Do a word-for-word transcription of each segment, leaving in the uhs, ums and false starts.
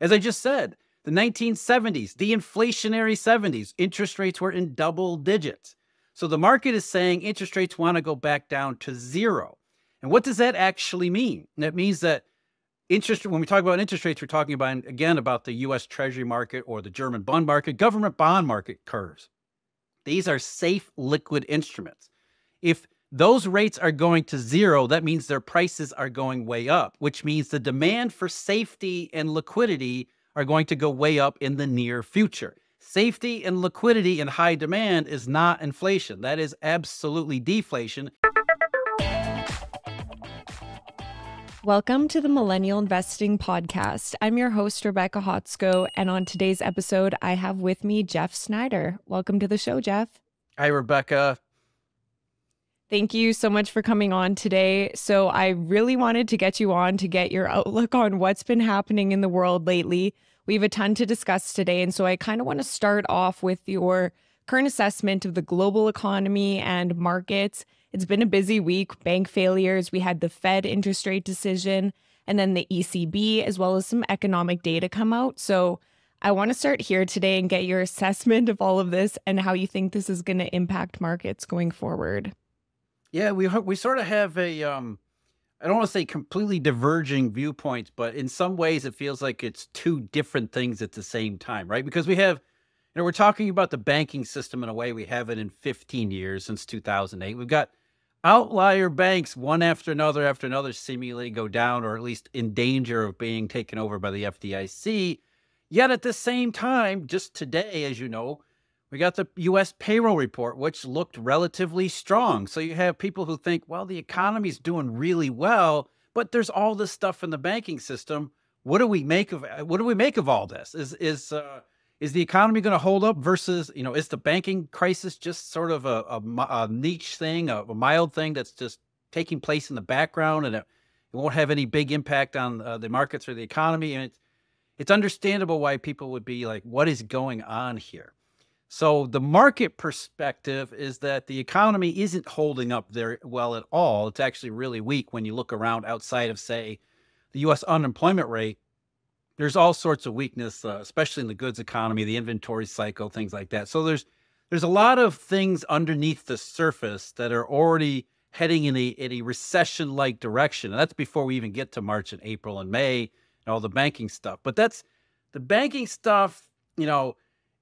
As I just said, the nineteen seventies, the inflationary seventies, interest rates were in double digits. So the market is saying interest rates want to go back down to zero. And what does that actually mean? That means that interest, when we talk about interest rates, we're talking about, again, about the U S Treasury market or the German bond market, government bond market curves. These are safe liquid instruments. If those rates are going to zero, that means their prices are going way up, which means the demand for safety and liquidity are going to go way up in the near future. Safety and liquidity and high demand is not inflation. That is absolutely deflation. Welcome to the Millennial Investing Podcast. I'm your host, Rebecca Hotsko, and on today's episode, I have with me Jeff Snider. Welcome to the show, Jeff. Hi, Rebecca. Thank you so much for coming on today. So I really wanted to get you on to get your outlook on what's been happening in the world lately. We have a ton to discuss today, and so I kind of want to start off with your current assessment of the global economy and markets. It's been a busy week, bank failures, we had the Fed interest rate decision, and then the E C B, as well as some economic data come out. So I want to start here today and get your assessment of all of this and how you think this is going to impact markets going forward. Yeah, we, we sort of have a, um, I don't want to say completely diverging viewpoints, but in some ways it feels like it's two different things at the same time, right? Because we have, you know, we're talking about the banking system in a way we haven't in fifteen years since two thousand eight. We've got outlier banks, one after another after another, seemingly go down or at least in danger of being taken over by the F D I C. Yet at the same time, just today, as you know, we got the U S payroll report, which looked relatively strong. So you have people who think, well, the economy's doing really well, but there's all this stuff in the banking system. What do we make of, what do we make of all this? Is, is, uh, is the economy going to hold up versus, you know, is the banking crisis just sort of a, a, a niche thing, a, a mild thing that's just taking place in the background and it, it won't have any big impact on uh, the markets or the economy? And it's, it's understandable why people would be like, what is going on here? So the market perspective is that the economy isn't holding up there well at all. It's actually really weak when you look around outside of, say, the U S unemployment rate. There's all sorts of weakness, uh, especially in the goods economy, the inventory cycle, things like that. So there's there's a lot of things underneath the surface that are already heading in a, in a recession-like direction. And that's before we even get to March and April and May and all the banking stuff. But that's the banking stuff, you know,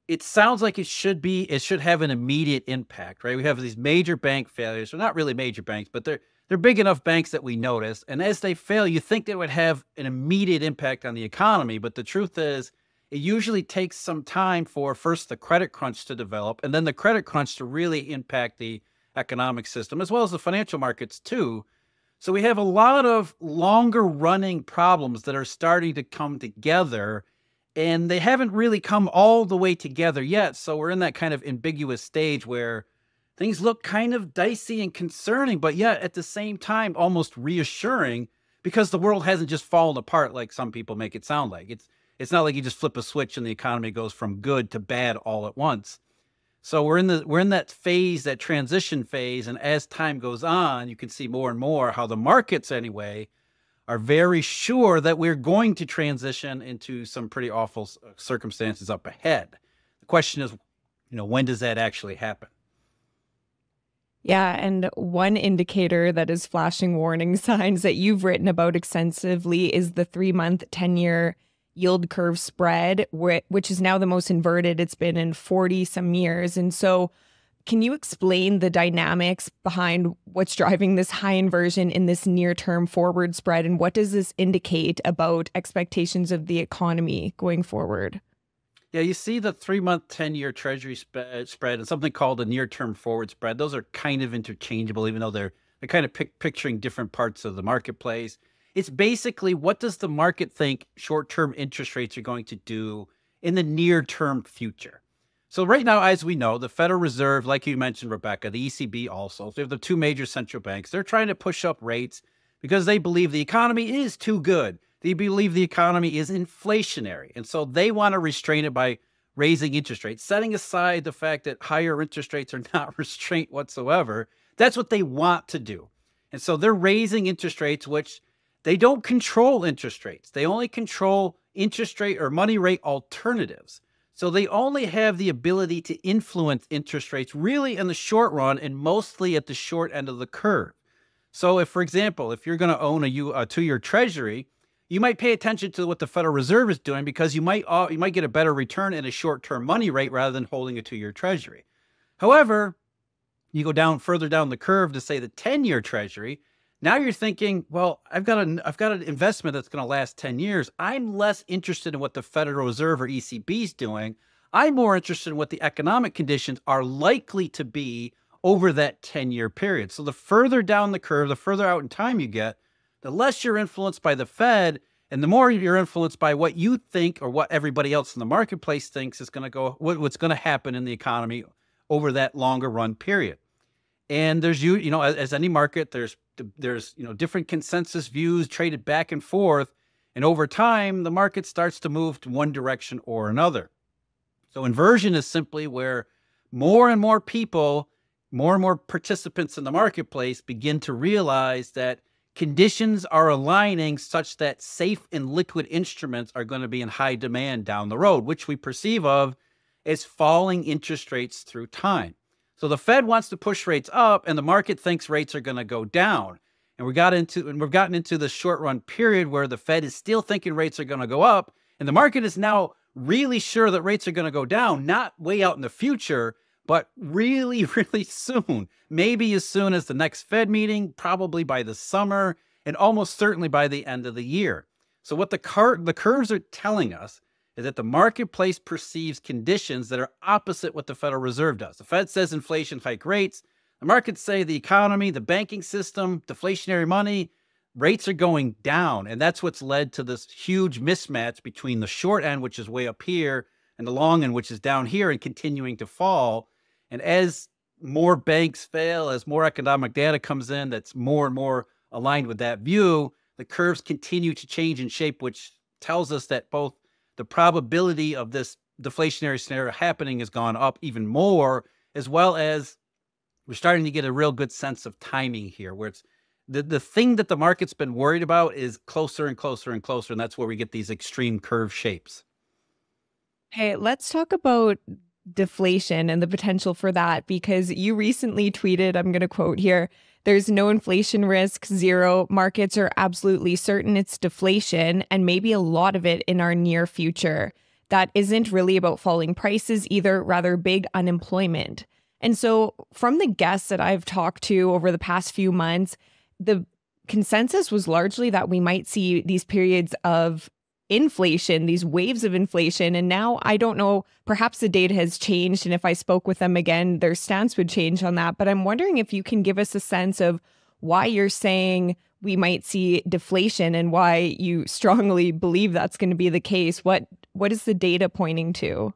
it sounds like it should be, it should have an immediate impact, right? We have these major bank failures. They're not really major banks, but they're They're big enough banks that we notice. And as they fail, you think they would have an immediate impact on the economy. But the truth is, it usually takes some time for first the credit crunch to develop and then the credit crunch to really impact the economic system as well as the financial markets too. So we have a lot of longer running problems that are starting to come together and they haven't really come all the way together yet. So we're in that kind of ambiguous stage where things look kind of dicey and concerning, but yet at the same time, almost reassuring because the world hasn't just fallen apart like some people make it sound like. It's, it's not like you just flip a switch and the economy goes from good to bad all at once. So we're in the, we're in that phase, that transition phase. And as time goes on, you can see more and more how the markets anyway are very sure that we're going to transition into some pretty awful circumstances up ahead. The question is, you know, when does that actually happen? Yeah, and one indicator that is flashing warning signs that you've written about extensively is the three month, ten year yield curve spread, which is now the most inverted it's been in forty some years. And so can you explain the dynamics behind what's driving this high inversion in this near-term forward spread? And what does this indicate about expectations of the economy going forward? Yeah, you see the three month, ten year Treasury sp spread and something called a near-term forward spread. Those are kind of interchangeable, even though they're, they're kind of pic picturing different parts of the marketplace. It's basically what does the market think short-term interest rates are going to do in the near-term future? So right now, as we know, the Federal Reserve, like you mentioned, Rebecca, the E C B also, so they have the two major central banks. They're trying to push up rates because they believe the economy is too good. They believe the economy is inflationary. And so they want to restrain it by raising interest rates, setting aside the fact that higher interest rates are not restraint whatsoever. That's what they want to do. And so they're raising interest rates, which They don't control interest rates. They only control interest rate or money rate alternatives. So they only have the ability to influence interest rates really in the short run and mostly at the short end of the curve. So if, for example, if you're going to own a, a two-year treasury, you might pay attention to what the Federal Reserve is doing because you might, uh, you might get a better return in a short-term money rate rather than holding a two-year treasury. However, you go down further down the curve to say the ten-year treasury, now you're thinking, well, I've got an, I've got an investment that's going to last ten years. I'm less interested in what the Federal Reserve or E C B is doing. I'm more interested in what the economic conditions are likely to be over that ten-year period. So the further down the curve, the further out in time you get, the less you're influenced by the Fed and the more you're influenced by what you think or what everybody else in the marketplace thinks is going to go, what, what's going to happen in the economy over that longer run period. And there's, you, you know, as, as any market, there's, there's, you know, different consensus views traded back and forth. And over time, the market starts to move to one direction or another. So inversion is simply where more and more people, more and more participants in the marketplace begin to realize that conditions are aligning such that safe and liquid instruments are going to be in high demand down the road, which we perceive of as falling interest rates through time. So the Fed wants to push rates up and the market thinks rates are going to go down. And we got into, and we've gotten into the short run period where the Fed is still thinking rates are going to go up. And the market is now really sure that rates are going to go down, not way out in the future, but really, really soon, maybe as soon as the next Fed meeting, probably by the summer, and almost certainly by the end of the year. So what the, cur the curves are telling us is that the marketplace perceives conditions that are opposite what the Federal Reserve does. The Fed says inflation, hike rates. The markets say the economy, the banking system, deflationary money, rates are going down. And that's what's led to this huge mismatch between the short end, which is way up here, and the long end, which is down here and continuing to fall. And as more banks fail, as more economic data comes in that's more and more aligned with that view, the curves continue to change in shape, which tells us that both the probability of this deflationary scenario happening has gone up even more, as well as we're starting to get a real good sense of timing here, where it's the, the thing that the market's been worried about is closer and closer and closer, and that's where we get these extreme curve shapes. Hey, let's talk about deflation and the potential for that, because you recently tweeted, I'm going to quote here, "There's no inflation risk, zero. Markets are absolutely certain it's deflation and maybe a lot of it in our near future. That isn't really about falling prices either, rather big unemployment." And so from the guests that I've talked to over the past few months, the consensus was largely that we might see these periods of inflation, these waves of inflation. And now I don't know, perhaps the data has changed. And if I spoke with them again, their stance would change on that. But I'm wondering if you can give us a sense of why you're saying we might see deflation and why you strongly believe that's going to be the case. What what is the data pointing to?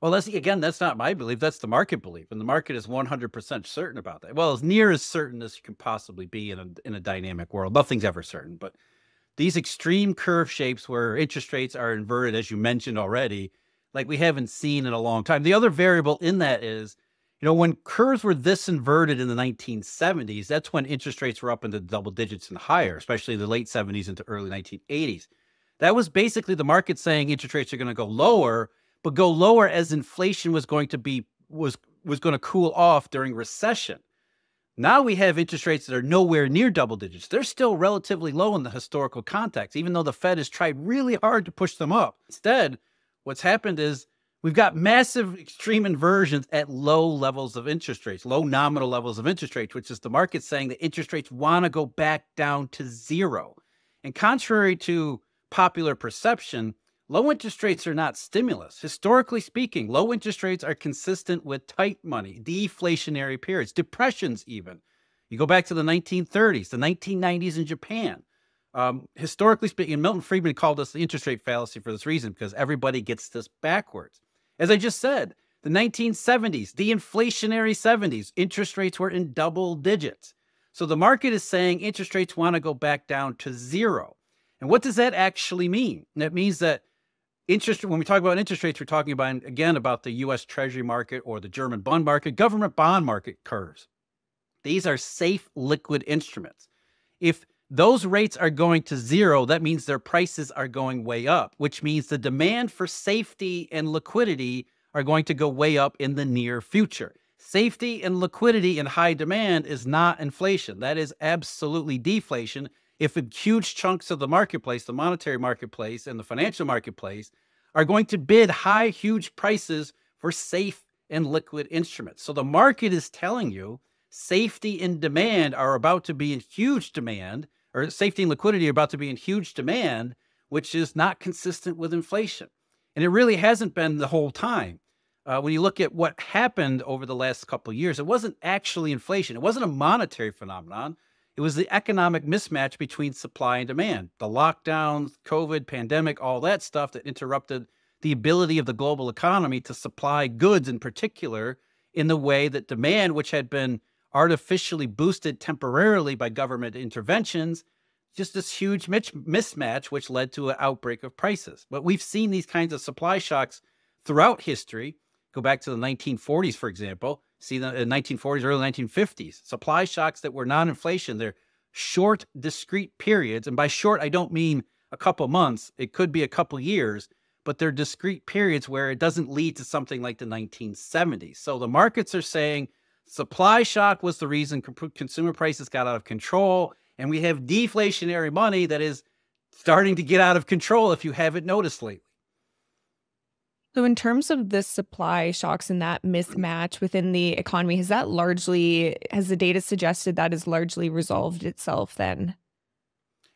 Well, that's, again, that's not my belief. That's the market belief. And the market is one hundred percent certain about that. Well, as near as certain as you can possibly be in a, in a dynamic world. Nothing's ever certain, but these extreme curve shapes where interest rates are inverted, as you mentioned already, like we haven't seen in a long time. The other variable in that is, you know, when curves were this inverted in the nineteen seventies, that's when interest rates were up into double digits and higher, especially the late seventies into early nineteen eighties. That was basically the market saying interest rates are going to go lower, but go lower as inflation was going to be, was, was going to cool off during recession. Now we have interest rates that are nowhere near double digits. They're still relatively low in the historical context, even though the Fed has tried really hard to push them up. Instead, what's happened is we've got massive extreme inversions at low levels of interest rates, low nominal levels of interest rates, which is the market saying that interest rates want to go back down to zero. And contrary to popular perception, low interest rates are not stimulus. Historically speaking, low interest rates are consistent with tight money, deflationary periods, depressions even. You go back to the nineteen thirties, the nineteen nineties in Japan. Um, historically speaking, Milton Friedman called this the interest rate fallacy for this reason, because everybody gets this backwards. As I just said, the nineteen seventies, the inflationary seventies, interest rates were in double digits. So the market is saying interest rates want to go back down to zero. And what does that actually mean? That means that interest, when we talk about interest rates, we're talking about, again, about the U S Treasury market or the German bond market, government bond market curves. These are safe liquid instruments. If those rates are going to zero. That means their prices are going way up, which means the demand for safety and liquidity are going to go way up in the near future. Safety and liquidity and high demand is not inflation. That is absolutely deflation. If huge chunks of the marketplace, the monetary marketplace and the financial marketplace, are going to bid high, huge prices for safe and liquid instruments. So the market is telling you safety and demand are about to be in huge demand, or safety and liquidity are about to be in huge demand, which is not consistent with inflation. And it really hasn't been the whole time. Uh, when you look at what happened over the last couple of years, it wasn't actually inflation. It wasn't a monetary phenomenon. It was the economic mismatch between supply and demand. The lockdowns, COVID, pandemic, all that stuff that interrupted the ability of the global economy to supply goods in particular in the way that demand, which had been artificially boosted temporarily by government interventions, just this huge mismatch, which led to an outbreak of prices. But we've seen these kinds of supply shocks throughout history. Go back to the nineteen forties, for example. See the nineteen forties, early nineteen fifties. Supply shocks that were non-inflation. They're short, discrete periods. And by short, I don't mean a couple months. It could be a couple years. But they're discrete periods where it doesn't lead to something like the nineteen seventies. So the markets are saying supply shock was the reason consumer prices got out of control. And we have deflationary money that is starting to get out of control if you haven't noticed lately. So in terms of the supply shocks and that mismatch within the economy, has that largely, has the data suggested that has largely resolved itself then?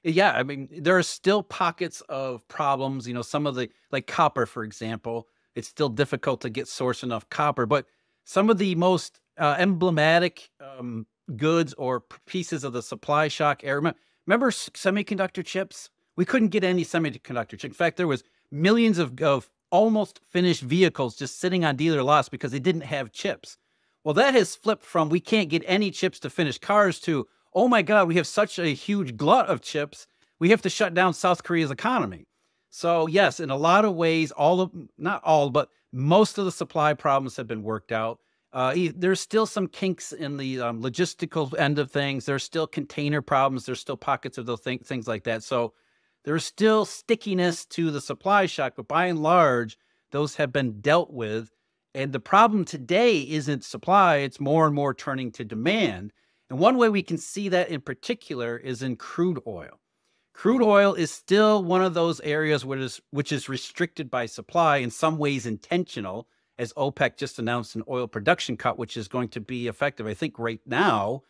Yeah, I mean, there are still pockets of problems, you know, some of the, like copper, for example, it's still difficult to get source enough copper, but some of the most uh, emblematic um, goods or pieces of the supply shock era, remember, remember semiconductor chips? We couldn't get any semiconductor chips. In fact, there was millions of, of almost finished vehicles just sitting on dealer lots because they didn't have chips. Well, that has flipped from we can't get any chips to finish cars to, oh my God, we have such a huge glut of chips, we have to shut down South Korea's economy. So yes, in a lot of ways, all of, not all, but most of the supply problems have been worked out. Uh, there's still some kinks in the um, logistical end of things. There's still container problems. There's still pockets of those th things like that. So there's still stickiness to the supply shock, but by and large, those have been dealt with. And the problem today isn't supply, it's more and more turning to demand. And one way we can see that in particular is in crude oil. Crude oil is still one of those areas which is, which is restricted by supply, in some ways intentional, as OPEC just announced an oil production cut, which is going to be effective, I think, right now.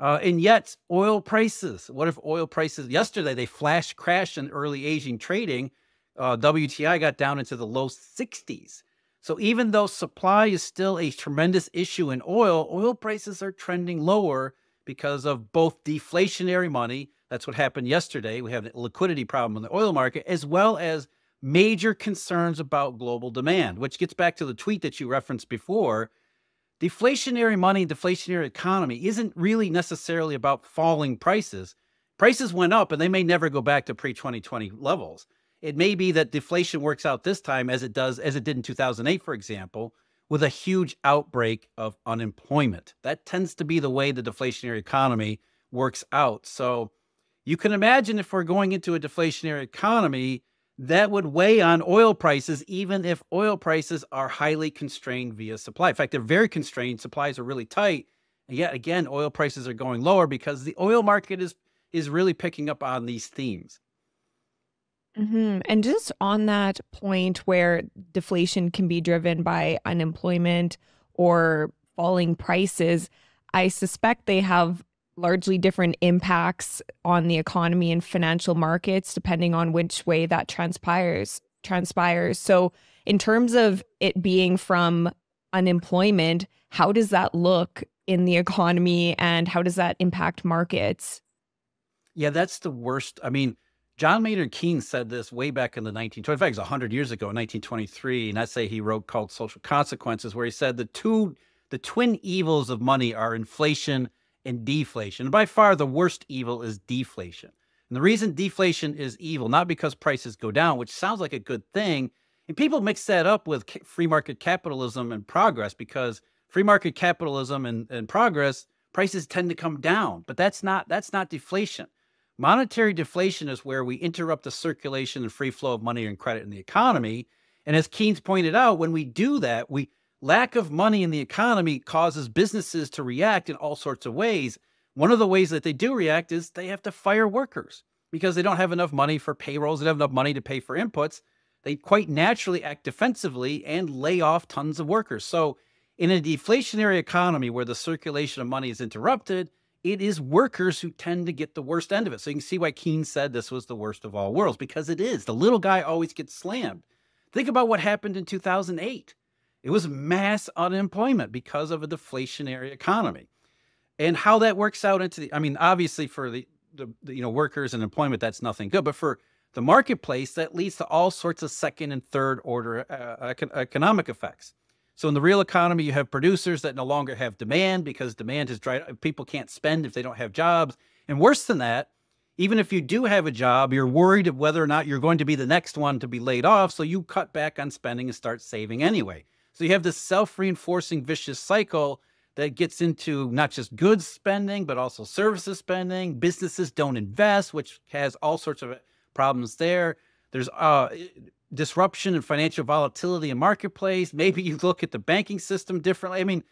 Uh, and yet, oil prices, what if oil prices, yesterday they flash crashed in early Asian trading, uh, W T I got down into the low sixties. So even though supply is still a tremendous issue in oil, oil prices are trending lower because of both deflationary money, that's what happened yesterday, we have a liquidity problem in the oil market, as well as major concerns about global demand, which gets back to the tweet that you referenced before. Deflationary money, deflationary economy isn't really necessarily about falling prices. Prices went up and they may never go back to pre twenty twenty levels. It may be that deflation works out this time as it does, as it did in two thousand eight, for example, with a huge outbreak of unemployment. That tends to be the way the deflationary economy works out. So you can imagine if we're going into a deflationary economy, that would weigh on oil prices, even if oil prices are highly constrained via supply. In fact, they're very constrained. Supplies are really tight. And yet again, oil prices are going lower because the oil market is, is really picking up on these themes. Mm-hmm. And just on that point where deflation can be driven by unemployment or falling prices, I suspect they have largely different impacts on the economy and financial markets, depending on which way that transpires. transpires. So in terms of it being from unemployment, how does that look in the economy and how does that impact markets? Yeah, that's the worst. I mean, John Maynard Keynes said this way back in the nineteen twenties, in fact, it was one hundred years ago, nineteen twenty-three, an essay he wrote called Social Consequences, where he said the two, the twin evils of money are inflation and deflation. And by far, the worst evil is deflation. And the reason deflation is evil, not because prices go down, which sounds like a good thing, and people mix that up with free market capitalism and progress, because free market capitalism and, and progress, prices tend to come down, but that's not, that's not deflation. Monetary deflation is where we interrupt the circulation and free flow of money and credit in the economy. And as Keynes pointed out, when we do that, we lack of money in the economy causes businesses to react in all sorts of ways. One of the ways that they do react is they have to fire workers because they don't have enough money for payrolls. They don't have enough money to pay for inputs. They quite naturally act defensively and lay off tons of workers. So in a deflationary economy where the circulation of money is interrupted, it is workers who tend to get the worst end of it. So you can see why Keynes said this was the worst of all worlds, because it is. The little guy always gets slammed. Think about what happened in two thousand eight. It was mass unemployment because of a deflationary economy. And how that works out into the, I mean, obviously for the, the, the you know, workers and employment, that's nothing good. But for the marketplace, that leads to all sorts of second and third order uh, economic effects. So in the real economy, you have producers that no longer have demand because demand has dried up. People can't spend if they don't have jobs. And worse than that, even if you do have a job, you're worried of whether or not you're going to be the next one to be laid off. So you cut back on spending and start saving anyway. So you have this self-reinforcing vicious cycle that gets into not just goods spending, but also services spending. Businesses don't invest, which has all sorts of problems there. There's uh, disruption and financial volatility in marketplace. Maybe you look at the banking system differently. I mean,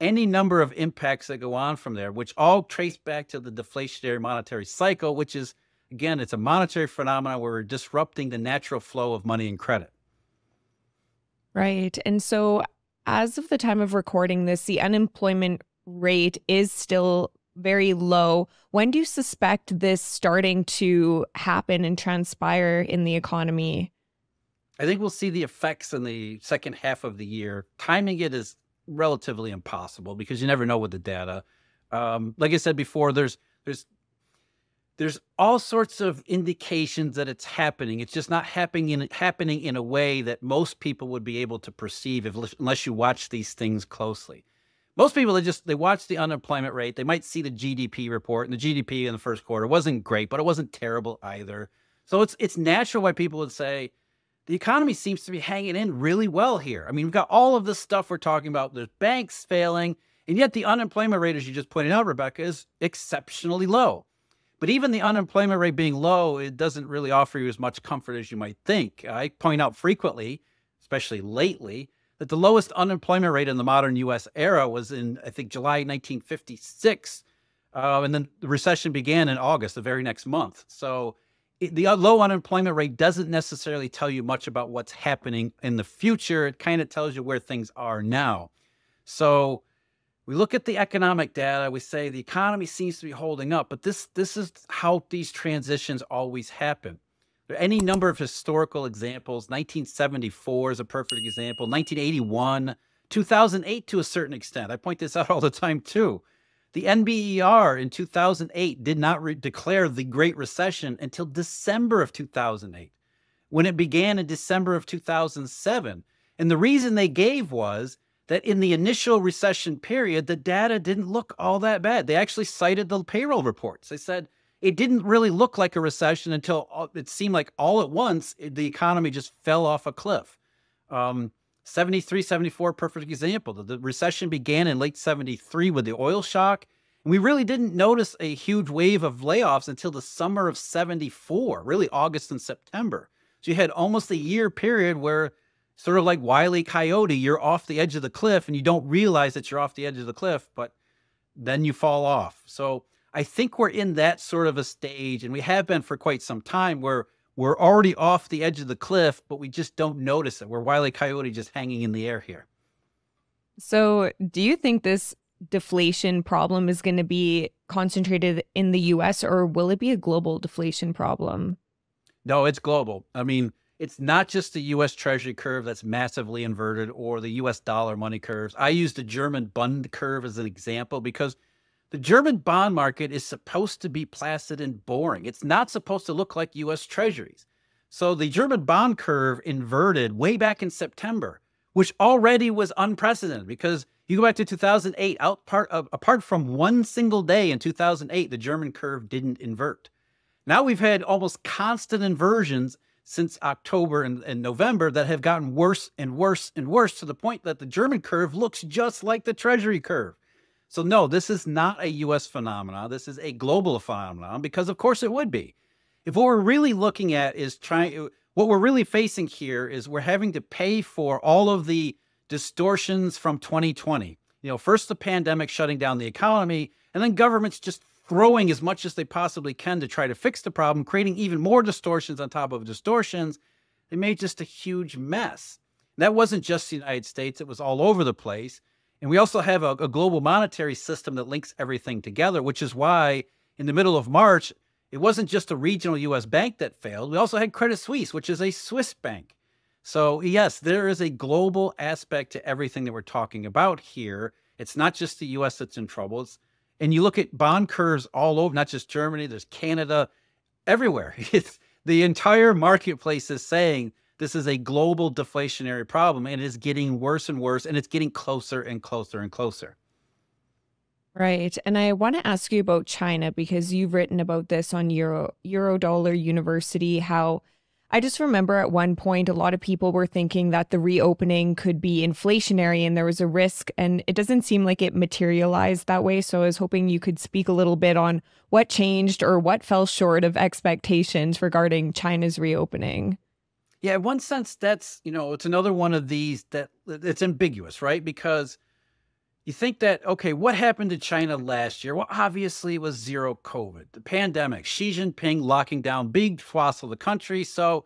any number of impacts that go on from there, which all trace back to the deflationary monetary cycle, which is, again, it's a monetary phenomenon where we're disrupting the natural flow of money and credit. Right. And so as of the time of recording this, the unemployment rate is still very low. When do you suspect this starting to happen and transpire in the economy? I think we'll see the effects in the second half of the year. Timing it is relatively impossible because you never know with the data. Um, like I said before, there's there's there's all sorts of indications that it's happening. It's just not happening in, happening in a way that most people would be able to perceive if, unless you watch these things closely. Most people, they just, they watch the unemployment rate. They might see the G D P report, and the G D P in the first quarter wasn't great, but it wasn't terrible either. So it's, it's natural why people would say, the economy seems to be hanging in really well here. I mean, we've got all of this stuff we're talking about. There's banks failing, and yet the unemployment rate, as you just pointed out, Rebecca, is exceptionally low. But even the unemployment rate being low, it doesn't really offer you as much comfort as you might think. I point out frequently, especially lately, that the lowest unemployment rate in the modern U S era was in, I think, July nineteen fifty-six. Uh, and then the recession began in August, the very next month. So it, the low unemployment rate doesn't necessarily tell you much about what's happening in the future. It kind of tells you where things are now. So we look at the economic data, we say the economy seems to be holding up, but this, this is how these transitions always happen. There are any number of historical examples. nineteen seventy-four is a perfect example, nineteen eighty-one, two thousand eight to a certain extent. I point this out all the time too. The N B E R in two thousand eight did not re declare the Great Recession until December of two thousand eight, when it began in December of two thousand seven. And the reason they gave was that in the initial recession period, the data didn't look all that bad. They actually cited the payroll reports. They said it didn't really look like a recession until it seemed like all at once, the economy just fell off a cliff. Um, seventy-three, seventy-four, perfect example. The, the recession began in late seventy-three with the oil shock. And we really didn't notice a huge wave of layoffs until the summer of seventy-four, really August and September. So you had almost a year period where sort of like Wile E. Coyote, you're off the edge of the cliff and you don't realize that you're off the edge of the cliff, but then you fall off. So I think we're in that sort of a stage, and we have been for quite some time, where we're already off the edge of the cliff, but we just don't notice it. We're Wile E. Coyote, just hanging in the air here. So do you think this deflation problem is going to be concentrated in the U S, or will it be a global deflation problem? No, it's global. I mean, it's not just the U S Treasury curve that's massively inverted or the U S dollar money curves. I use the German Bund curve as an example because the German bond market is supposed to be placid and boring. It's not supposed to look like U S Treasuries. So the German bond curve inverted way back in September, which already was unprecedented because you go back to two thousand eight, out part of, apart from one single day in two thousand eight, the German curve didn't invert. Now we've had almost constant inversions since October and, and November that have gotten worse and worse and worse to the point that the German curve looks just like the Treasury curve. So no, this is not a U S phenomenon. This is a global phenomenon, because of course it would be. If what we're really looking at is trying, what we're really facing here is we're having to pay for all of the distortions from twenty twenty. You know, first the pandemic shutting down the economy, and then governments just throwing as much as they possibly can to try to fix the problem, creating even more distortions on top of distortions. They made just a huge mess. And that wasn't just the United States. It was all over the place. And we also have a, a global monetary system that links everything together, which is why in the middle of March, it wasn't just a regional U S bank that failed. We also had Credit Suisse, which is a Swiss bank. So yes, there is a global aspect to everything that we're talking about here. It's not just the U S that's in trouble. It's, and you look at bond curves all over, not just Germany, there's Canada, everywhere. It's, the entire marketplace is saying this is a global deflationary problem, and it is getting worse and worse, and it's getting closer and closer and closer. Right. And I want to ask you about China, because you've written about this on Euro Eurodollar University, how I just remember at one point, a lot of people were thinking that the reopening could be inflationary and there was a risk, and it doesn't seem like it materialized that way. So I was hoping you could speak a little bit on what changed or what fell short of expectations regarding China's reopening. Yeah, in one sense, that's, you know, it's another one of these that it's ambiguous, right? Because you think that, okay, what happened to China last year? Well, obviously it was zero COVID, the pandemic, Xi Jinping locking down big swaths of the country. So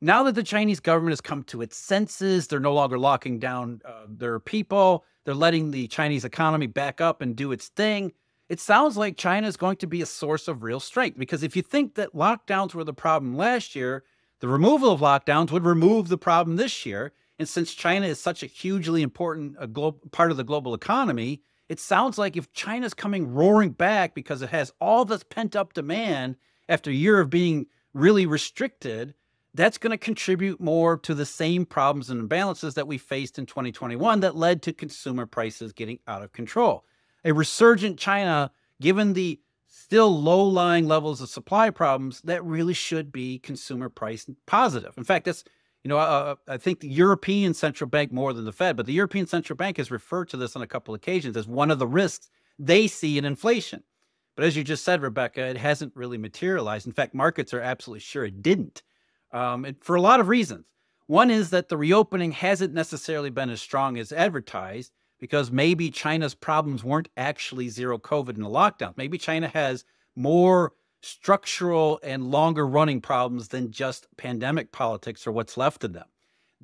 now that the Chinese government has come to its senses, they're no longer locking down uh, their people. They're letting the Chinese economy back up and do its thing. It sounds like China is going to be a source of real strength, because if you think that lockdowns were the problem last year, the removal of lockdowns would remove the problem this year. And since China is such a hugely important a global, part of the global economy, it sounds like if China's coming roaring back because it has all this pent-up demand after a year of being really restricted, that's going to contribute more to the same problems and imbalances that we faced in twenty twenty-one that led to consumer prices getting out of control. A resurgent China, given the still low-lying levels of supply problems, that really should be consumer price positive. In fact, that's You know, uh, I think the European Central Bank more than the Fed, but the European Central Bank has referred to this on a couple of occasions as one of the risks they see in inflation. But as you just said, Rebecca, it hasn't really materialized. In fact, markets are absolutely sure it didn't, um, and for a lot of reasons. One is that the reopening hasn't necessarily been as strong as advertised, because maybe China's problems weren't actually zero COVID and the lockdown. Maybe China has more structural and longer running problems than just pandemic politics or what's left of them.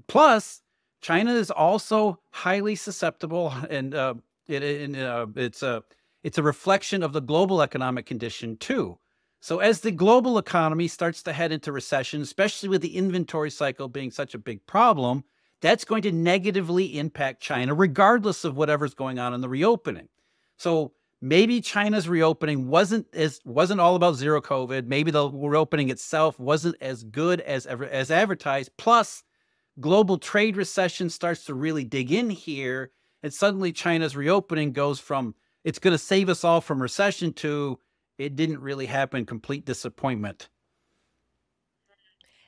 Plus, China is also highly susceptible, and uh, it, it, uh, it's, a, it's a reflection of the global economic condition too. So as the global economy starts to head into recession, especially with the inventory cycle being such a big problem, that's going to negatively impact China regardless of whatever's going on in the reopening. So maybe China's reopening wasn't as wasn't all about zero COVID. Maybe the reopening itself wasn't as good as ever as advertised. Plus, global trade recession starts to really dig in here, and suddenly China's reopening goes from it's going to save us all from recession to it didn't really happen, complete disappointment.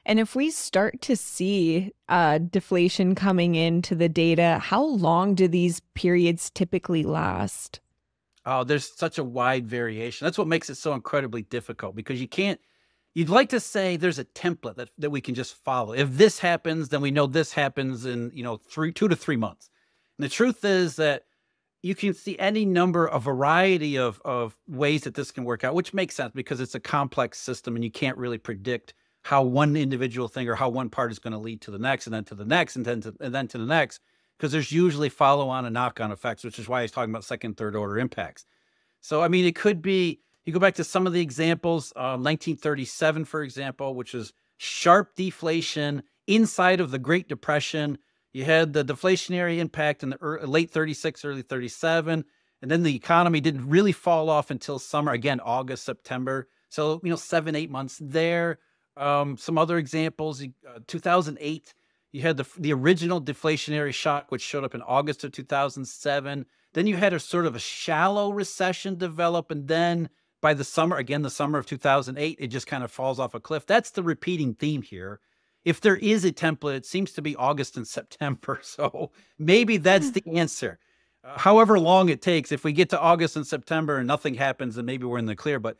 And if we start to see uh, deflation coming into the data, how long do these periods typically last? Oh, there's such a wide variation. That's what makes it so incredibly difficult, because you can't, you'd like to say there's a template that, that we can just follow. If this happens, then we know this happens in, you know, three, two to three months. And the truth is that you can see any number of variety of, of ways that this can work out, which makes sense because it's a complex system and you can't really predict how one individual thing or how one part is going to lead to the next and then to the next and then to, and then to the next. Because there's usually follow-on and knock-on effects, which is why he's talking about second, third-order impacts. So, I mean, it could be, you go back to some of the examples, uh, nineteen thirty-seven, for example, which is sharp deflation inside of the Great Depression. You had the deflationary impact in the early, late thirty-six, early thirty-seven, and then the economy didn't really fall off until summer, again, August, September. So, you know, seven, eight months there. Um, some other examples, uh, two thousand eight, you had the, the original deflationary shock, which showed up in August of two thousand seven. Then you had a sort of a shallow recession develop. And then by the summer, again, the summer of two thousand eight, it just kind of falls off a cliff. That's the repeating theme here. If there is a template, it seems to be August and September. So maybe that's the answer. however long it takes, if we get to August and September and nothing happens, then maybe we're in the clear. But,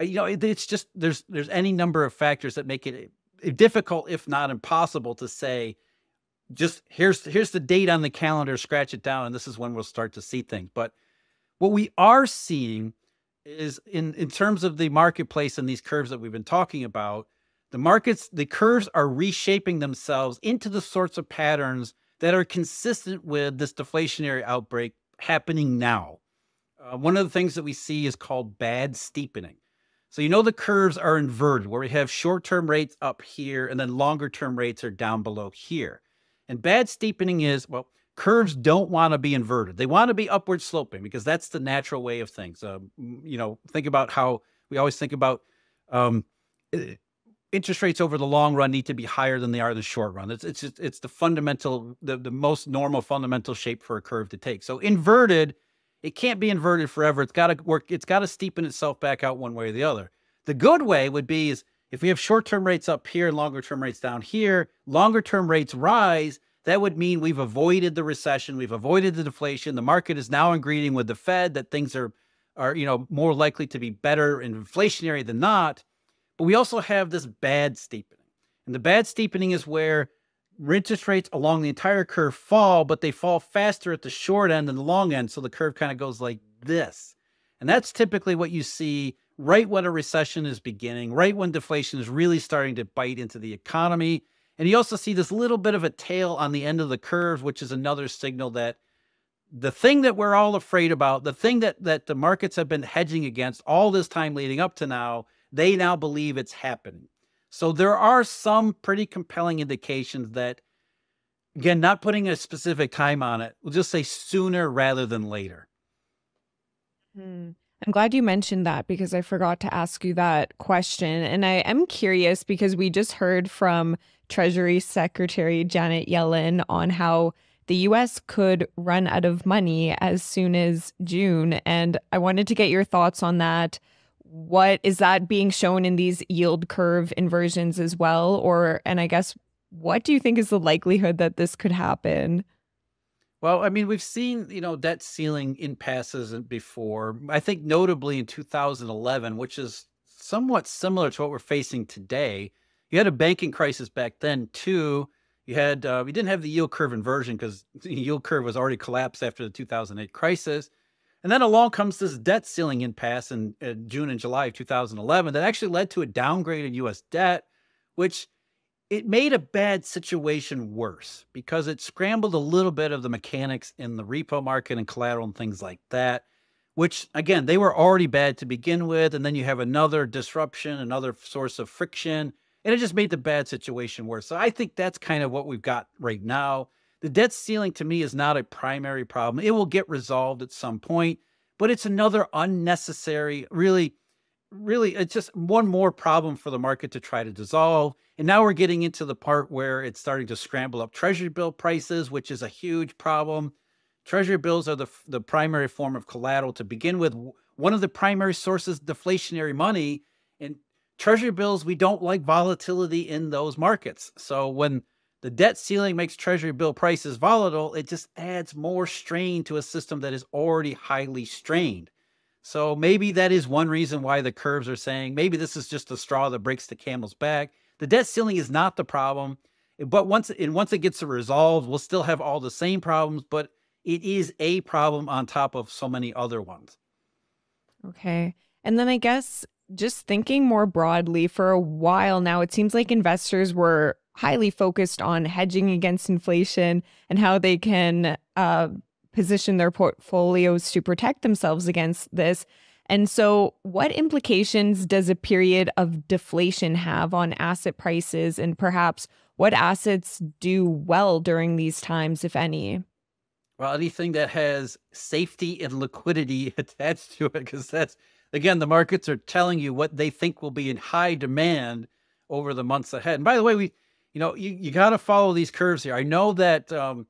you know, it, it's just there's there's any number of factors that make it difficult, if not impossible, to say, just here's here's the date on the calendar, scratch it down, and this is when we'll start to see things. But what we are seeing is in, in terms of the marketplace and these curves that we've been talking about, the markets, the curves are reshaping themselves into the sorts of patterns that are consistent with this deflationary outbreak happening now. Uh, one of the things that we see is called bad steepening. So you know the curves are inverted, where we have short-term rates up here and then longer-term rates are down below here. And bad steepening is, well, curves don't want to be inverted. They want to be upward sloping because that's the natural way of things. Um, you know, think about how we always think about um, interest rates over the long run need to be higher than they are in the short run. It's, it's, just, it's the fundamental, the, the most normal fundamental shape for a curve to take. So inverted, it can't be inverted forever. It's got to work. It's got to steepen itself back out one way or the other. The good way would be is, if we have short-term rates up here and longer-term rates down here, longer-term rates rise, that would mean we've avoided the recession, we've avoided the deflation. The market is now agreeing with the Fed that things are, are you know, more likely to be better and inflationary than not. But we also have this bad steepening. And the bad steepening is where interest rates along the entire curve fall, but they fall faster at the short end than the long end, so the curve kind of goes like this. And that's typically what you see right when a recession is beginning, right when deflation is really starting to bite into the economy. And you also see this little bit of a tail on the end of the curve, which is another signal that the thing that we're all afraid about, the thing that, that the markets have been hedging against all this time leading up to now, they now believe it's happening. So there are some pretty compelling indications that, again, not putting a specific time on it, we'll just say sooner rather than later. Hmm. I'm glad you mentioned that because I forgot to ask you that question. And I am curious because we just heard from Treasury Secretary Janet Yellen on how the U S could run out of money as soon as June. And I wanted to get your thoughts on that. What is that being shown in these yield curve inversions as well? Or, and I guess, what do you think is the likelihood that this could happen? Well, I mean, we've seen, you know, debt ceiling impasses before, I think notably in two thousand eleven, which is somewhat similar to what we're facing today. You had a banking crisis back then, too. You had, uh, we didn't have the yield curve inversion because the yield curve was already collapsed after the two thousand eight crisis. And then along comes this debt ceiling impasse in, in June and July of two thousand eleven that actually led to a downgrade in U S debt, which it made a bad situation worse because it scrambled a little bit of the mechanics in the repo market and collateral and things like that, which, again, they were already bad to begin with. And then you have another disruption, another source of friction, and it just made the bad situation worse. So I think that's kind of what we've got right now. The debt ceiling, to me, is not a primary problem. It will get resolved at some point, but it's another unnecessary, really, really, it's just one more problem for the market to try to dissolve. And now we're getting into the part where it's starting to scramble up treasury bill prices, which is a huge problem. Treasury bills are the, the primary form of collateral to begin with. One of the primary sources, deflationary money. And treasury bills, we don't like volatility in those markets. So when the debt ceiling makes treasury bill prices volatile, it just adds more strain to a system that is already highly strained. So maybe that is one reason why the curves are saying, maybe this is just the straw that breaks the camel's back. The debt ceiling is not the problem, but once, and once it gets resolved, we'll still have all the same problems, but it is a problem on top of so many other ones. Okay. And then I guess just thinking more broadly, for a while now, it seems like investors were highly focused on hedging against inflation and how they can uh, position their portfolios to protect themselves against this. And so what implications does a period of deflation have on asset prices, and perhaps what assets do well during these times, if any? Well, anything that has safety and liquidity attached to it, because that's, again, the markets are telling you what they think will be in high demand over the months ahead. And by the way, we, you know, you, you got to follow these curves here. I know that, um,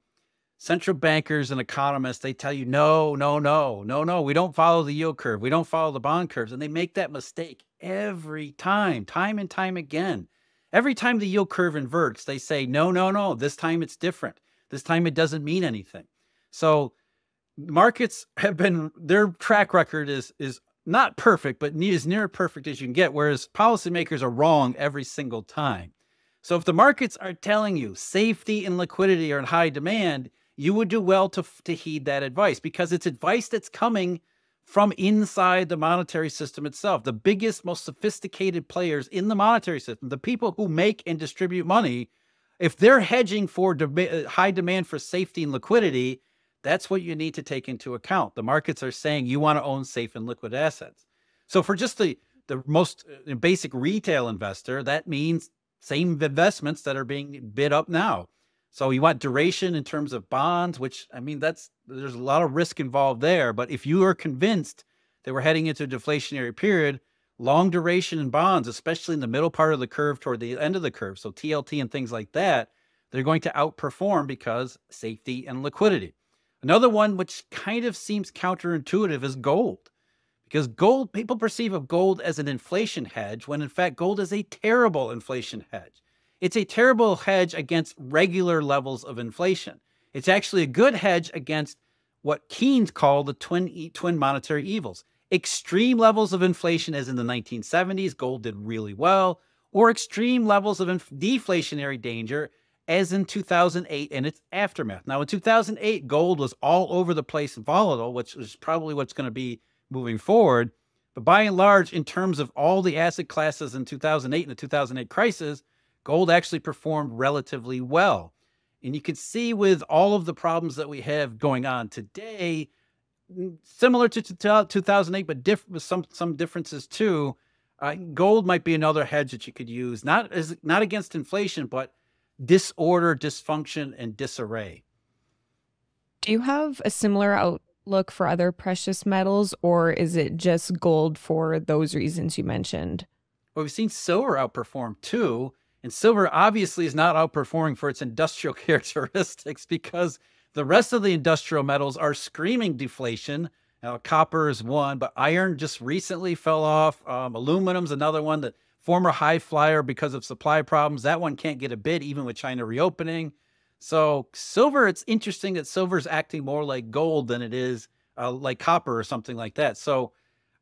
central bankers and economists, they tell you, no, no, no, no, no, we don't follow the yield curve. We don't follow the bond curves. And they make that mistake every time, time and time again. Every time the yield curve inverts, they say, no, no, no, this time it's different. This time it doesn't mean anything. So markets have been, their track record is is not perfect, but as near perfect as you can get, whereas policymakers are wrong every single time. So if the markets are telling you safety and liquidity are in high demand, you would do well to, to heed that advice, because it's advice that's coming from inside the monetary system itself. The biggest, most sophisticated players in the monetary system, the people who make and distribute money, if they're hedging for de- high demand for safety and liquidity, that's what you need to take into account. The markets are saying you want to own safe and liquid assets. So for just the, the most basic retail investor, that means same investments that are being bid up now. So you want duration in terms of bonds, which, I mean, that's, there's a lot of risk involved there. But if you are convinced that we're heading into a deflationary period, long duration in bonds, especially in the middle part of the curve toward the end of the curve, so T L T and things like that, they're going to outperform because safety and liquidity. Another one which kind of seems counterintuitive is gold, because gold, people perceive of gold as an inflation hedge, when in fact gold is a terrible inflation hedge. It's a terrible hedge against regular levels of inflation. It's actually a good hedge against what Keynes called the twin, twin monetary evils. Extreme levels of inflation, as in the nineteen seventies, gold did really well, or extreme levels of deflationary danger, as in two thousand eight and its aftermath. Now, in two thousand eight, gold was all over the place and volatile, which is probably what's going to be moving forward. But by and large, in terms of all the asset classes in two thousand eight and the two thousand eight crisis, gold actually performed relatively well. And you can see with all of the problems that we have going on today, similar to two thousand eight, but diff with some, some differences too, uh, gold might be another hedge that you could use, not, as, not against inflation, but disorder, dysfunction, and disarray. Do you have a similar outlook for other precious metals, or is it just gold for those reasons you mentioned? Well, we've seen silver outperform too, and silver obviously is not outperforming for its industrial characteristics, because the rest of the industrial metals are screaming deflation. Now, copper is one, but iron just recently fell off. Um, aluminum's another one, that former high flyer because of supply problems. That one can't get a bid even with China reopening. So silver, it's interesting that silver's acting more like gold than it is uh, like copper or something like that. So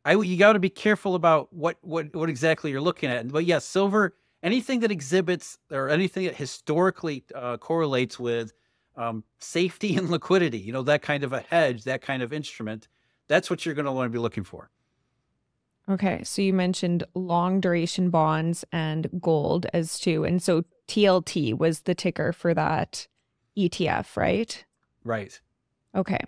I, you got to be careful about what, what, what exactly you're looking at. But yes, yeah, silver, anything that exhibits or anything that historically uh, correlates with Um, safety and liquidity, you know, that kind of a hedge, that kind of instrument, that's what you're going to want to be looking for. Okay. So you mentioned long duration bonds and gold as two. And so T L T was the ticker for that E T F, right? Right. Okay.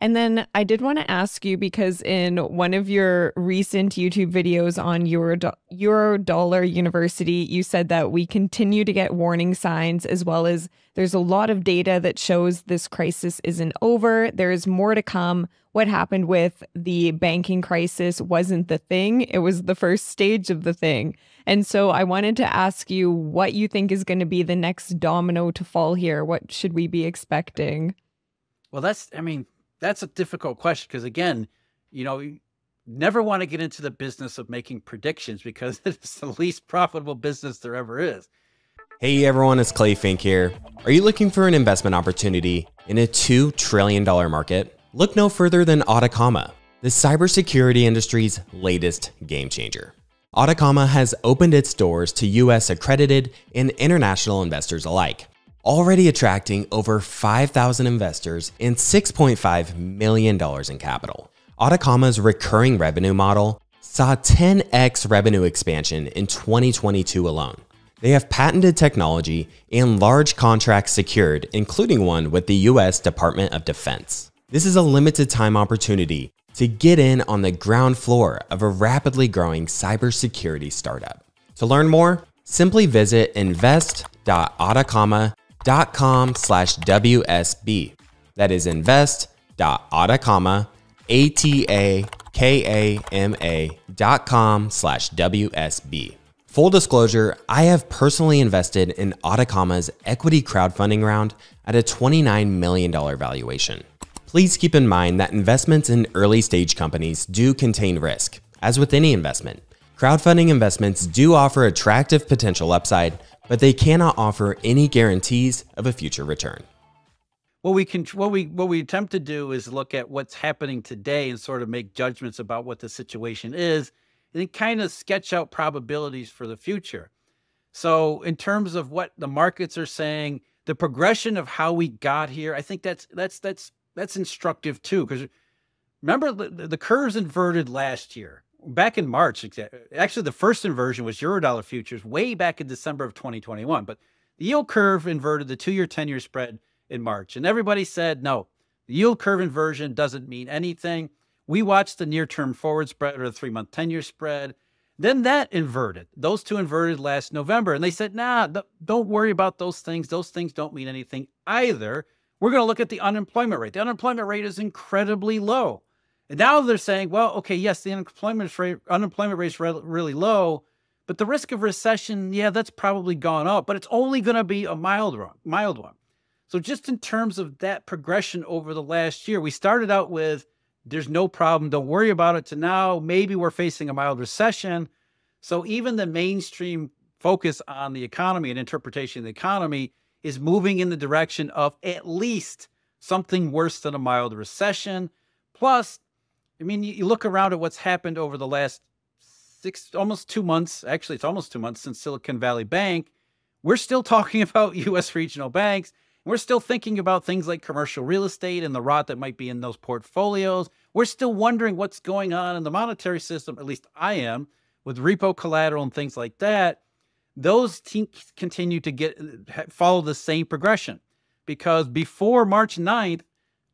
And then I did want to ask you, because in one of your recent YouTube videos on Eurodollar Eurodollar University, you said that we continue to get warning signs, as well as there's a lot of data that shows this crisis isn't over. There is more to come. What happened with the banking crisis wasn't the thing. It was the first stage of the thing. And so I wanted to ask you what you think is going to be the next domino to fall here. What should we be expecting? Well, that's, I mean... that's a difficult question, because again, you know, you never want to get into the business of making predictions, because it's the least profitable business there ever is. Hey everyone, it's Clay Fink here. Are you looking for an investment opportunity in a two trillion dollar market? Look no further than Atacama, the cybersecurity industry's latest game changer. Atacama has opened its doors to U S accredited and international investors alike, already attracting over five thousand investors and six point five million dollars in capital. Atacama's recurring revenue model saw ten X revenue expansion in twenty twenty-two alone. They have patented technology and large contracts secured, including one with the U S Department of Defense. This is a limited time opportunity to get in on the ground floor of a rapidly growing cybersecurity startup. To learn more, simply visit invest dot atacama dot com dot com slash W S B. That is invest.atacama, A T A K A M A dot com slash W S B. Full disclosure, I have personally invested in Atacama's equity crowdfunding round at a twenty-nine million dollar valuation. Please keep in mind that investments in early stage companies do contain risk, as with any investment. Crowdfunding investments do offer attractive potential upside, but they cannot offer any guarantees of a future return. What we can, what we, what we attempt to do is look at what's happening today and sort of make judgments about what the situation is, and then kind of sketch out probabilities for the future. So in terms of what the markets are saying, the progression of how we got here, I think that's, that's, that's, that's instructive too. Because remember the, the curves inverted last year, back in March. Actually, the first inversion was Eurodollar futures way back in December of twenty twenty-one, but the yield curve inverted the two year, ten year spread in March. And everybody said, no, the yield curve inversion doesn't mean anything. We watched the near-term forward spread or the three month, ten year spread. Then that inverted. Those two inverted last November. And they said, nah, th don't worry about those things. Those things don't mean anything either. We're going to look at the unemployment rate. The unemployment rate is incredibly low. And now they're saying, well, okay, yes, the unemployment rate unemployment rate is re really low, but the risk of recession, yeah, that's probably gone up, but it's only going to be a mild one, mild one. So just in terms of that progression over the last year, we started out with there's no problem, don't worry about it, to now maybe we're facing a mild recession. So even the mainstream focus on the economy and interpretation of the economy is moving in the direction of at least something worse than a mild recession. Plus, I mean, you look around at what's happened over the last six, almost two months, actually it's almost two months since Silicon Valley Bank, we're still talking about U S regional banks. We're still thinking about things like commercial real estate and the rot that might be in those portfolios. We're still wondering what's going on in the monetary system, at least I am, with repo collateral and things like that. Those continue to get follow the same progression, because before March ninth,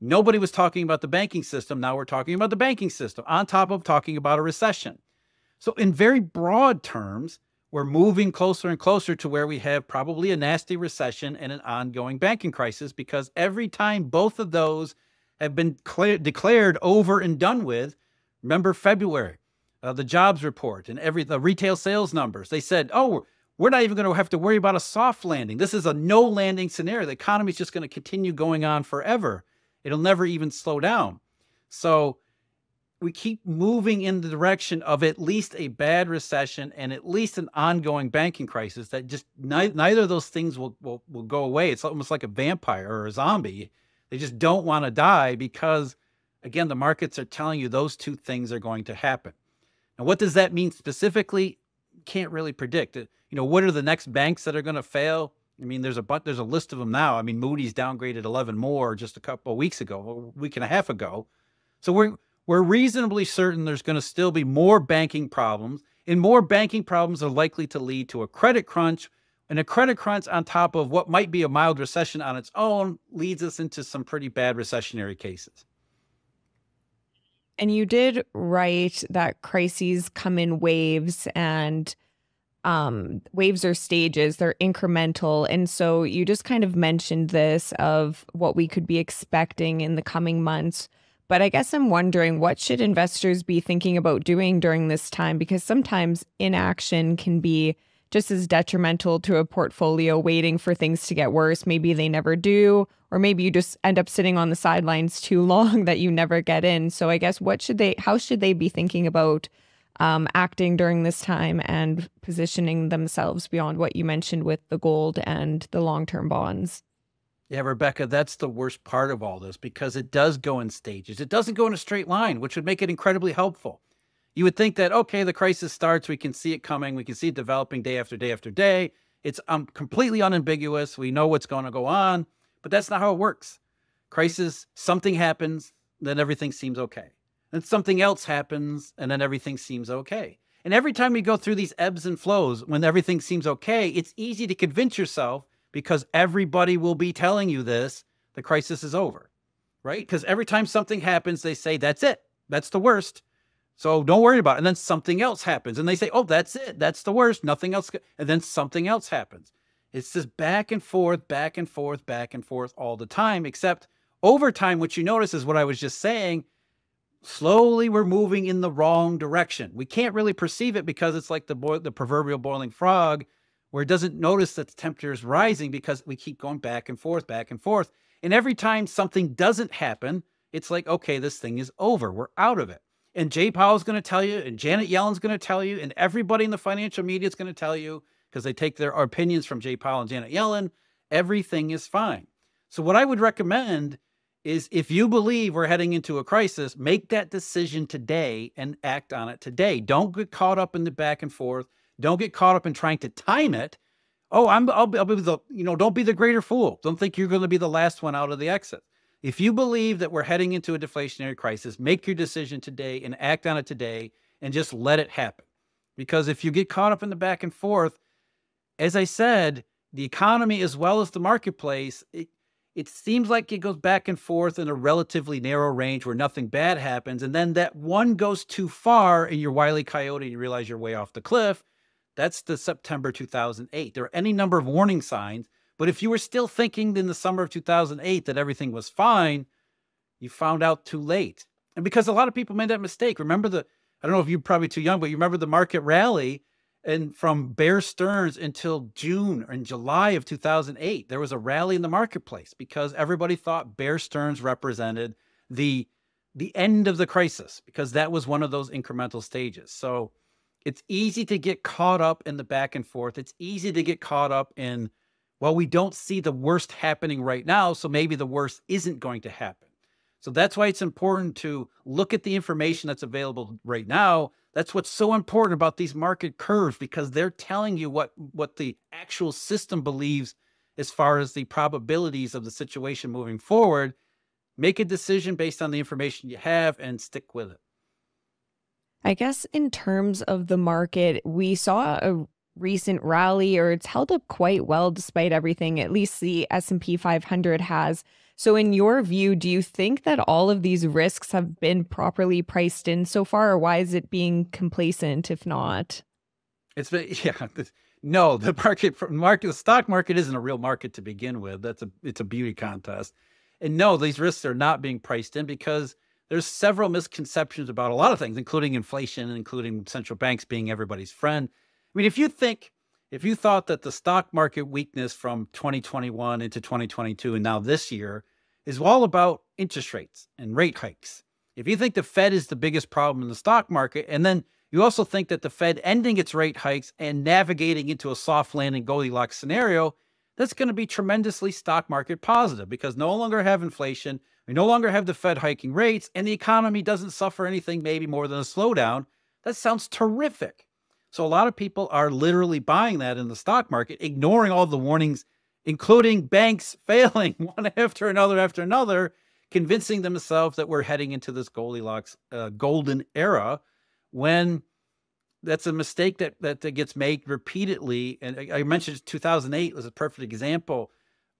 nobody was talking about the banking system. Now we're talking about the banking system on top of talking about a recession. So in very broad terms, we're moving closer and closer to where we have probably a nasty recession and an ongoing banking crisis, because every time both of those have been declared over and done with, remember February, uh, the jobs report and every the retail sales numbers, they said, oh, we're not even going to have to worry about a soft landing. This is a no landing scenario. The economy is just going to continue going on forever. It'll never even slow down. So we keep moving in the direction of at least a bad recession and at least an ongoing banking crisis that just ni neither of those things will, will, will go away. It's almost like a vampire or a zombie. They just don't want to die because, again, the markets are telling you those two things are going to happen. Now, what does that mean specifically? Can't really predict it. You know, what are the next banks that are going to fail? I mean, there's a, but there's a list of them now. I mean, Moody's downgraded eleven more just a couple of weeks ago, a week and a half ago. So we're, We're reasonably certain there's going to still be more banking problems, and more banking problems are likely to lead to a credit crunch, and a credit crunch on top of what might be a mild recession on its own leads us into some pretty bad recessionary cases. And you did write that crises come in waves, and um, waves are stages, they're incremental. And so you just kind of mentioned this of what we could be expecting in the coming months. But I guess I'm wondering, what should investors be thinking about doing during this time? Because sometimes inaction can be just as detrimental to a portfolio, waiting for things to get worse. Maybe they never do, or maybe you just end up sitting on the sidelines too long that you never get in. So I guess what should they, how should they be thinking about um, acting during this time and positioning themselves beyond what you mentioned with the gold and the long-term bonds? Yeah, Rebecca, that's the worst part of all this, because it does go in stages. It doesn't go in a straight line, which would make it incredibly helpful. You would think that, okay, the crisis starts, we can see it coming, we can see it developing day after day after day. It's um, completely unambiguous. We know what's going to go on, but that's not how it works. Crisis, something happens, then everything seems okay. Then something else happens, and then everything seems okay. And every time we go through these ebbs and flows, when everything seems okay, it's easy to convince yourself, because everybody will be telling you this, the crisis is over, right? Because every time something happens, they say, that's it, that's the worst, so don't worry about it. And then something else happens, and they say, oh, that's it, that's the worst, nothing else, and then something else happens. It's just back and forth, back and forth, back and forth all the time, except over time, what you notice is what I was just saying, slowly we're moving in the wrong direction. We can't really perceive it, because it's like the, bo the proverbial boiling frog, where it doesn't notice that the temperature is rising because we keep going back and forth, back and forth. And every time something doesn't happen, it's like, okay, this thing is over. We're out of it. And Jay Powell is going to tell you, and Janet Yellen is going to tell you, and everybody in the financial media is going to tell you, because they take their opinions from Jay Powell and Janet Yellen, everything is fine. So what I would recommend is if you believe we're heading into a crisis, make that decision today and act on it today. Don't get caught up in the back and forth. Don't get caught up in trying to time it. Oh, I'm, I'll be, I'll be the, you know, don't be the greater fool. Don't think you're going to be the last one out of the exit. If you believe that we're heading into a deflationary crisis, make your decision today and act on it today and just let it happen. Because if you get caught up in the back and forth, as I said, the economy as well as the marketplace, it, it seems like it goes back and forth in a relatively narrow range where nothing bad happens. And then that one goes too far and you're Wile E. Coyote and you realize you're way off the cliff. That's the September two thousand eight. There are any number of warning signs, but if you were still thinking in the summer of two thousand eight that everything was fine, you found out too late. And because a lot of people made that mistake. Remember the, I don't know if you're probably too young, but you remember the market rally and from Bear Stearns until June or in July of two thousand eight, there was a rally in the marketplace because everybody thought Bear Stearns represented the, the end of the crisis because that was one of those incremental stages. So it's easy to get caught up in the back and forth. It's easy to get caught up in, well, we don't see the worst happening right now, so maybe the worst isn't going to happen. So that's why it's important to look at the information that's available right now. That's what's so important about these market curves, because they're telling you what, what the actual system believes as far as the probabilities of the situation moving forward. Make a decision based on the information you have and stick with it. I guess in terms of the market, we saw a recent rally, or it's held up quite well despite everything, at least the S and P five hundred has. So in your view, do you think that all of these risks have been properly priced in so far, or why is it being complacent if not? It's been, yeah, no, the market, market, the stock market isn't a real market to begin with. That's a, it's a beauty contest. And no, these risks are not being priced in because there's several misconceptions about a lot of things, including inflation, including central banks being everybody's friend. I mean, if you think, if you thought that the stock market weakness from twenty twenty-one into twenty twenty-two and now this year is all about interest rates and rate hikes, if you think the Fed is the biggest problem in the stock market, and then you also think that the Fed ending its rate hikes and navigating into a soft landing Goldilocks scenario, that's going to be tremendously stock market positive because no longer have inflation, we no longer have the Fed hiking rates, and the economy doesn't suffer anything maybe more than a slowdown. That sounds terrific. So a lot of people are literally buying that in the stock market, ignoring all the warnings, including banks failing one after another after another, convincing themselves that we're heading into this Goldilocks uh, golden era, when that's a mistake that, that that gets made repeatedly. And I, I mentioned two thousand eight was a perfect example.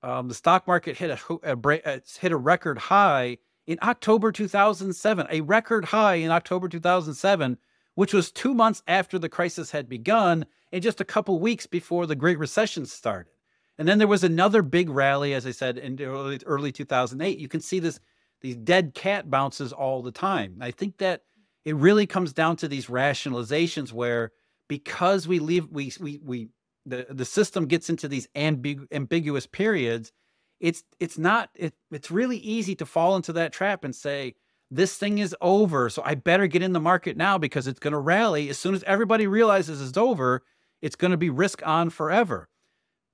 Um, the stock market hit a, a, a hit a record high in October two thousand seven, a record high in October two thousand seven. Which was two months after the crisis had begun and just a couple weeks before the Great Recession started. And then there was another big rally, as I said, in early, early two thousand eight. You can see this, these dead cat bounces all the time. I think that it really comes down to these rationalizations where because we leave, we, we, we the, the system gets into these ambigu ambiguous periods, it's, it's not, it, it's really easy to fall into that trap and say, this thing is over, so I better get in the market now because it's going to rally. As soon as everybody realizes it's over, it's going to be risk on forever.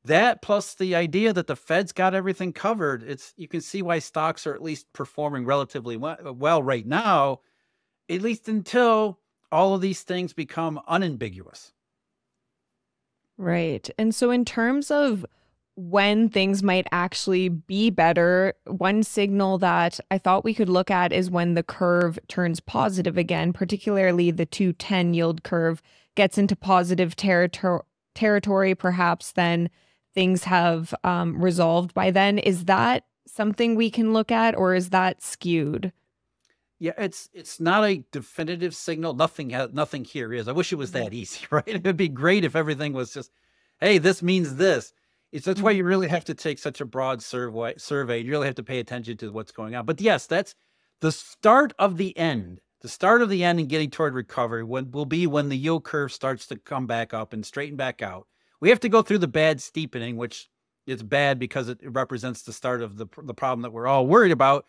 That plus the idea that the Fed's got everything covered, it's you can see why stocks are at least performing relatively well right now, at least until all of these things become unambiguous. Right. And so in terms of when things might actually be better, one signal that I thought we could look at is when the curve turns positive again, particularly the two ten yield curve gets into positive territory, territory, perhaps then things have um, resolved by then. Is that something we can look at, or is that skewed? Yeah, it's it's not a definitive signal. Nothing, nothing here is. I wish it was that easy, right? It would be great if everything was just, hey, this means this. It's, that's why you really have to take such a broad survey, survey. You really have to pay attention to what's going on. But yes, that's the start of the end. The start of the end and getting toward recovery when, will be when the yield curve starts to come back up and straighten back out. We have to go through the bad steepening, which is bad because it represents the start of the, the problem that we're all worried about.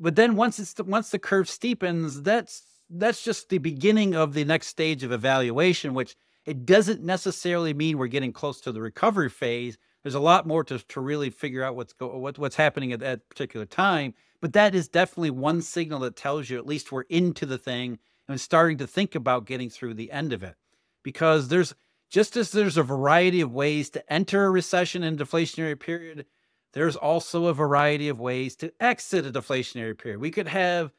But then once, it's the, once the curve steepens, that's, that's just the beginning of the next stage of evaluation, which it doesn't necessarily mean we're getting close to the recovery phase. There's a lot more to, to really figure out what's go, what, what's happening at that particular time. But that is definitely one signal that tells you at least we're into the thing and starting to think about getting through the end of it. Because there's, just as there's a variety of ways to enter a recession and deflationary period, there's also a variety of ways to exit a deflationary period. We could have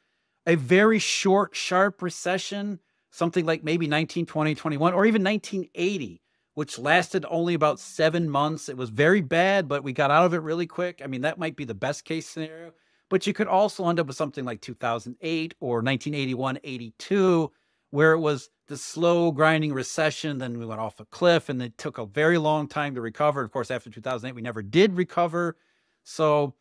a very short, sharp recession, something like maybe nineteen twenty, twenty-one, or even nineteen eighty, which lasted only about seven months. It was very bad, but we got out of it really quick. I mean, that might be the best case scenario, but you could also end up with something like two thousand eight or nineteen eighty-one, eighty-two, where it was the slow grinding recession. Then we went off a cliff and it took a very long time to recover. Of course, after two thousand eight, we never did recover. So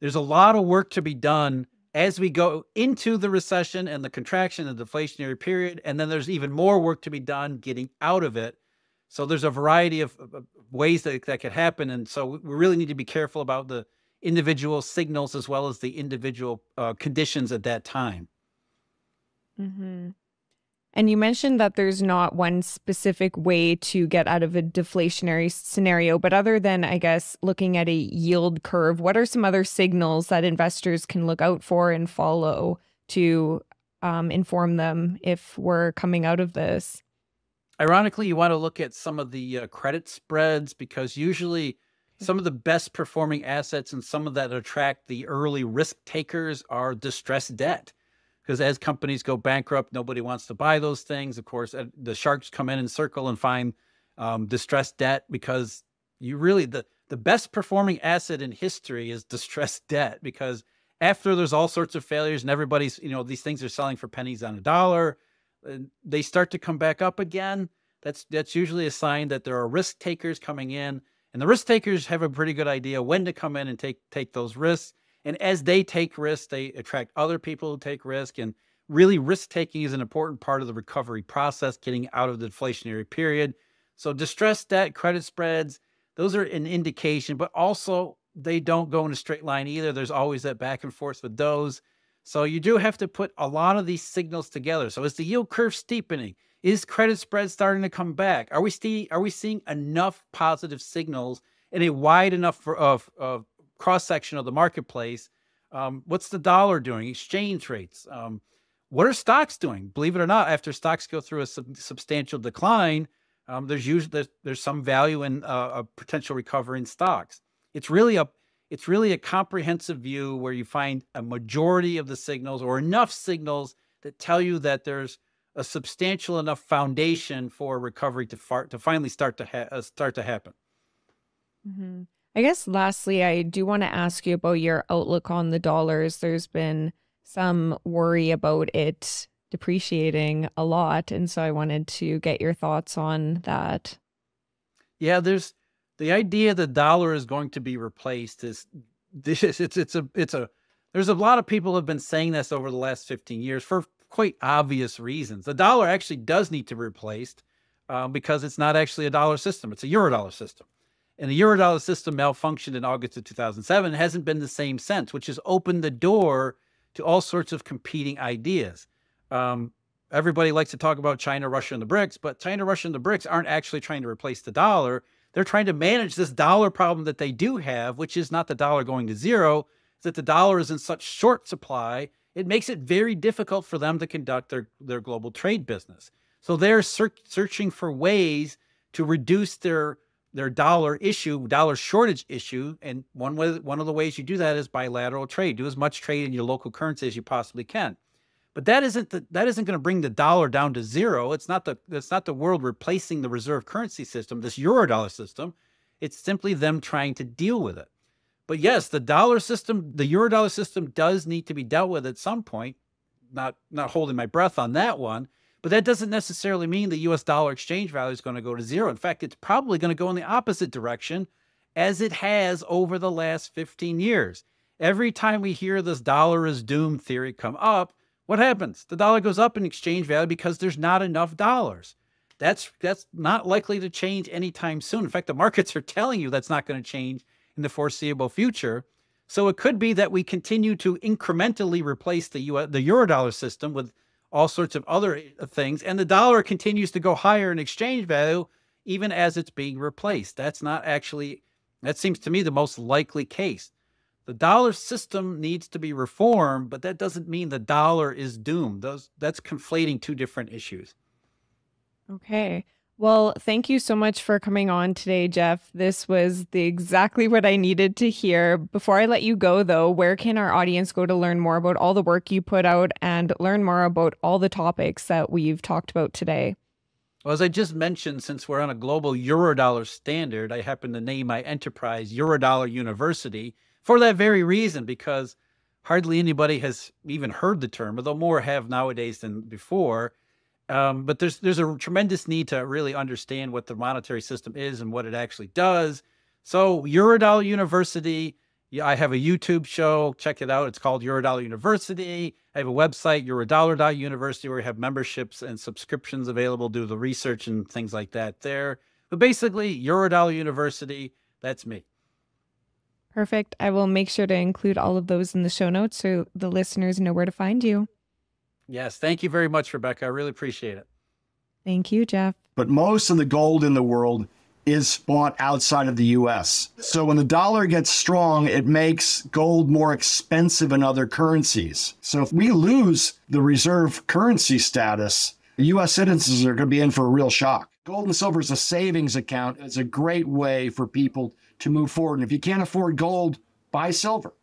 there's a lot of work to be done as we go into the recession and the contraction and deflationary period. And then there's even more work to be done getting out of it. So there's a variety of ways that that could happen. And so we really need to be careful about the individual signals as well as the individual uh, conditions at that time. Mm-hmm. And you mentioned that there's not one specific way to get out of a deflationary scenario, but other than, I guess, looking at a yield curve, what are some other signals that investors can look out for and follow to um, inform them if we're coming out of this? Ironically, you want to look at some of the uh, credit spreads, because usually some of the best performing assets and some of that attract the early risk takers are distressed debt. Because as companies go bankrupt, nobody wants to buy those things. Of course, the sharks come in and circle and find um, distressed debt, because you really, the, the best performing asset in history is distressed debt, because after there's all sorts of failures and everybody's, you know, these things are selling for pennies on a dollar, they start to come back up again. That's, that's usually a sign that there are risk takers coming in, and the risk takers have a pretty good idea when to come in and take, take those risks. And as they take risks, they attract other people who take risk. And really, risk-taking is an important part of the recovery process, getting out of the deflationary period. So distressed debt, credit spreads, those are an indication, but also they don't go in a straight line either. There's always that back and forth with those. So you do have to put a lot of these signals together. So is the yield curve steepening? Is credit spreads starting to come back? Are we, see, are we seeing enough positive signals in a wide enough for, of, of cross-section of the marketplace? Um, what's the dollar doing? Exchange rates. Um, what are stocks doing? Believe it or not, after stocks go through a sub substantial decline, um, there's usually there's, there's some value in uh, a potential recovery in stocks. It's really a it's really a comprehensive view where you find a majority of the signals or enough signals that tell you that there's a substantial enough foundation for recovery to far, to finally start to ha uh, start to happen. Mm-hmm. I guess lastly, I do want to ask you about your outlook on the dollars. There's been some worry about it depreciating a lot, and so I wanted to get your thoughts on that. Yeah, there's the idea the dollar is going to be replaced. Is this it's it's a it's a there's a lot of people have been saying this over the last fifteen years for quite obvious reasons. The dollar actually does need to be replaced um, because it's not actually a dollar system; it's a Eurodollar system. And the Eurodollar system malfunctioned in August of two thousand seven. It hasn't been the same since, which has opened the door to all sorts of competing ideas. Um, everybody likes to talk about China, Russia, and the BRICS, but China, Russia, and the BRICS aren't actually trying to replace the dollar. They're trying to manage this dollar problem that they do have, which is not the dollar going to zero, it's that the dollar is in such short supply, it makes it very difficult for them to conduct their, their global trade business. So they're ser- searching for ways to reduce their their dollar issue, dollar shortage issue. And one way, one of the ways you do that is bilateral trade. Do as much trade in your local currency as you possibly can. But that isn't the, that isn't going to bring the dollar down to zero. It's not the, it's not the world replacing the reserve currency system, this Eurodollar system. It's simply them trying to deal with it. But yes, the dollar system, the Eurodollar system does need to be dealt with at some point. Not, not holding my breath on that one. But that doesn't necessarily mean the U S dollar exchange value is going to go to zero. In fact, it's probably going to go in the opposite direction as it has over the last fifteen years. Every time we hear this dollar is doomed theory come up, what happens? The dollar goes up in exchange value because there's not enough dollars. That's, that's not likely to change anytime soon. In fact, the markets are telling you that's not going to change in the foreseeable future. So it could be that we continue to incrementally replace the, U S, the Eurodollar system with all sorts of other things, and the dollar continues to go higher in exchange value even as it's being replaced. That's not actually That seems to me the most likely case. The dollar system needs to be reformed, but that doesn't mean the dollar is doomed. Those, that's conflating two different issues. Okay. Well, thank you so much for coming on today, Jeff. This was the exactly what I needed to hear. Before I let you go, though, where can our audience go to learn more about all the work you put out and learn more about all the topics that we've talked about today? Well, as I just mentioned, since we're on a global Eurodollar standard, I happen to name my enterprise Eurodollar University for that very reason, because hardly anybody has even heard the term, although more have nowadays than before. Um, but there's there's a tremendous need to really understand what the monetary system is and what it actually does. So Eurodollar University, yeah, I have a YouTube show. Check it out. It's called Eurodollar University. I have a website, eurodollar dot university, where we have memberships and subscriptions available, do the research and things like that there. But basically, Eurodollar University, that's me. Perfect. I will make sure to include all of those in the show notes so the listeners know where to find you. Yes. Thank you very much, Rebecca. I really appreciate it. Thank you, Jeff. But most of the gold in the world is bought outside of the U S. So when the dollar gets strong, it makes gold more expensive in other currencies. So if we lose the reserve currency status, U S citizens are going to be in for a real shock. Gold and silver is a savings account. It's a great way for people to move forward. And if you can't afford gold, buy silver.